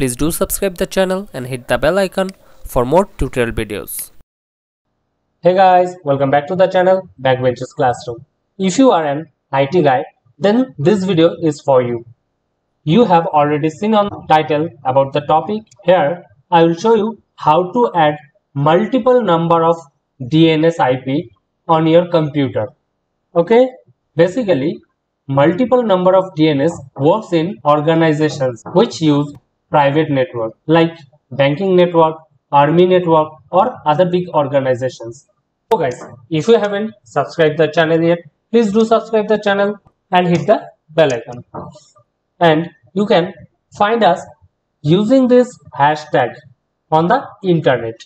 Please do subscribe the channel and hit the bell icon for more tutorial videos. Hey guys, welcome back to the channel Backbenchers Classroom. If you are an IT guy, then this video is for you. You have already seen on the title about the topic. Here I will show you how to add multiple number of DNS IP on your computer. Okay, basically multiple number of DNS works in organizations which use private network like banking network, army network or other big organizations. So guys, if you haven't subscribed the channel yet, please do subscribe the channel and hit the bell icon. And you can find us using this hashtag on the internet.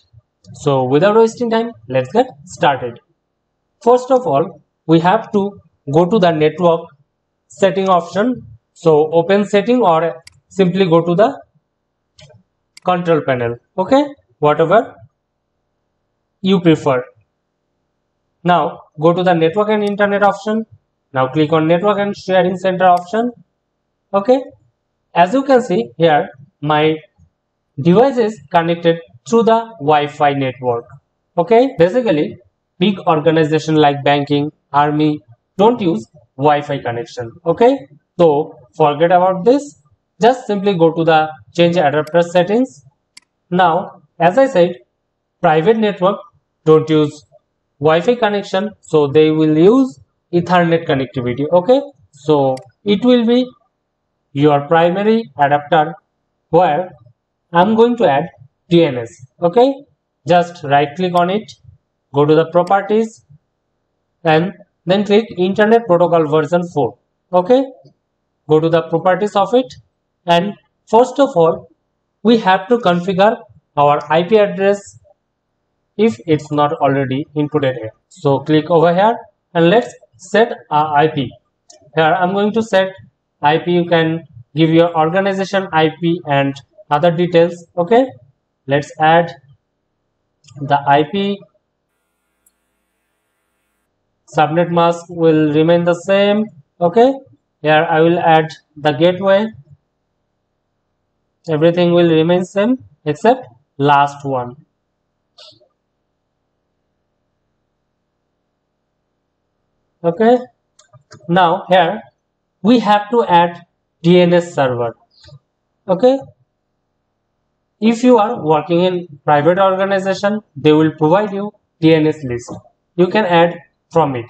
So without wasting time, let's get started. First of all, we have to go to the network setting option. So open setting or simply go to the control panel. Okay, whatever you prefer. Now go to the network and internet option. Now click on network and sharing center option. Okay, as you can see here, my device is connected through the Wi-Fi network. Okay, basically big organization like banking, army don't use Wi-Fi connection. Okay, so forget about this. Just simply go to the change adapter settings. Now, as I said, private network don't use Wi-Fi connection, so they will use Ethernet connectivity. Okay, so it will be your primary adapter where I'm going to add DNS. Okay, just right click on it, go to the properties and then click Internet Protocol version 4. Okay, go to the properties of it. And first of all, we have to configure our IP address if it's not already inputted here. So click over here and let's set our IP. Here I'm going to set IP. You can give your organization IP and other details. Okay, let's add the IP. Subnet mask will remain the same. Okay, here I will add the gateway. Everything will remain same except last one. Okay, now here we have to add DNS server. Okay, if you are working in private organization, they will provide you DNS list. You can add from it.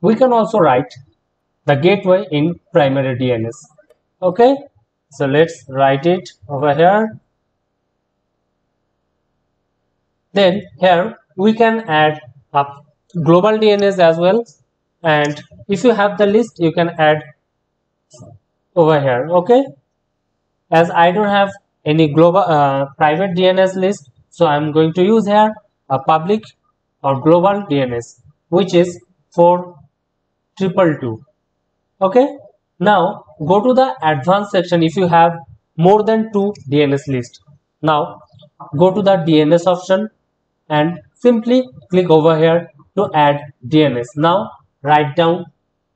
We can also write the gateway in primary DNS. Okay, so let's write it over here. Then here we can add up global DNS as well. And if you have the list, you can add over here. Okay, as I don't have any global private DNS list, so I'm going to use here a public or global DNS, which is 4.222. Okay. Now go to the advanced section if you have more than 2 DNS list. Now go to the DNS option and simply click over here to add DNS. Now write down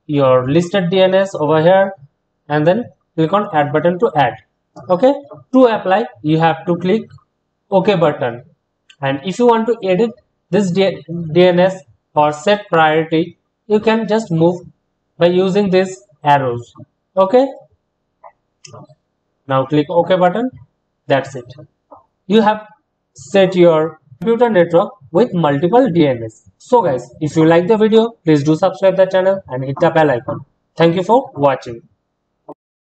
your listed DNS over here and then click on add button to add. Okay, to apply you have to click OK button. And if you want to edit this DNS or set priority, you can just move by using this arrows. Okay, now click OK button. That's it. You have set your computer network with multiple DNS. So guys, if you like the video, please do subscribe the channel and hit the bell icon. Thank you for watching.